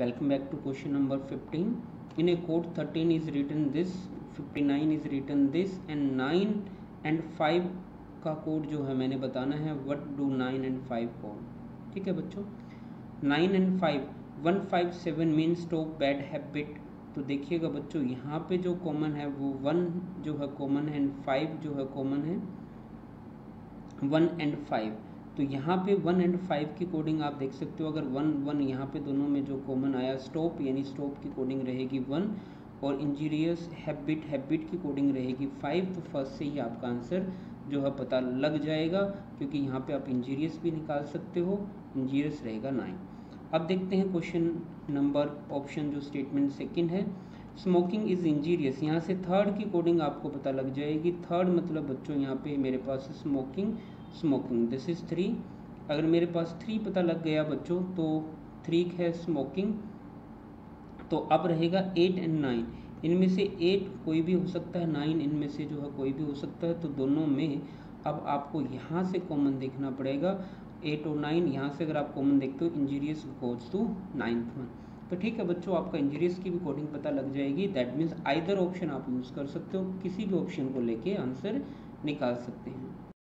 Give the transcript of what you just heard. Welcome back to question number 15. In a code 13 is written this, 59 is written this and 9 and 5 का code जो है मैंने बताना है. What do 9 and 5 for? ठीक है बच्चों, 9 and 5, 157 means stop bad habit. तो देखिएगा बच्चों यहाँ पे जो कॉमन है वो 1 जो है कॉमन है एंड 5 जो है कॉमन है, 1 एंड 5. तो यहाँ पे 1 एंड 5 की कोडिंग आप देख सकते हो. अगर 1 यहाँ पे दोनों में जो कॉमन आया स्टॉप, यानी स्टॉप की कोडिंग रहेगी 1 और इंजीरियस हैबिट, हैबिट की कोडिंग रहेगी 5. तो फर्स्ट से ही आपका आंसर जो है पता लग जाएगा, क्योंकि यहाँ पे आप इंजीरियस भी निकाल सकते हो, इंजीरियस रहेगा 9. अब देखते हैं क्वेश्चन नंबर ऑप्शन जो स्टेटमेंट सेकेंड है, स्मोकिंग इज इंजीरियस. यहाँ से थर्ड की कोडिंग आपको पता लग जाएगी. थर्ड मतलब बच्चों यहाँ पे मेरे पास स्मोकिंग दिस इज 3. अगर मेरे पास 3 पता लग गया बच्चों तो 3 है स्मोकिंग. तो अब रहेगा 8 एंड 9. इनमें से 8 कोई भी हो सकता है, 9 इनमें से जो है कोई भी हो सकता है. तो दोनों में अब आपको यहाँ से कॉमन देखना पड़ेगा, 8 और 9 यहाँ से अगर आप कॉमन देखते हो injurious goes to 9th one. तो ठीक है बच्चों, आपका इंजीरियस की भी कोडिंग पता लग जाएगी. दैट मीन्स आइदर ऑप्शन आप यूज़ कर सकते हो, किसी भी ऑप्शन को लेके आंसर निकाल सकते हैं.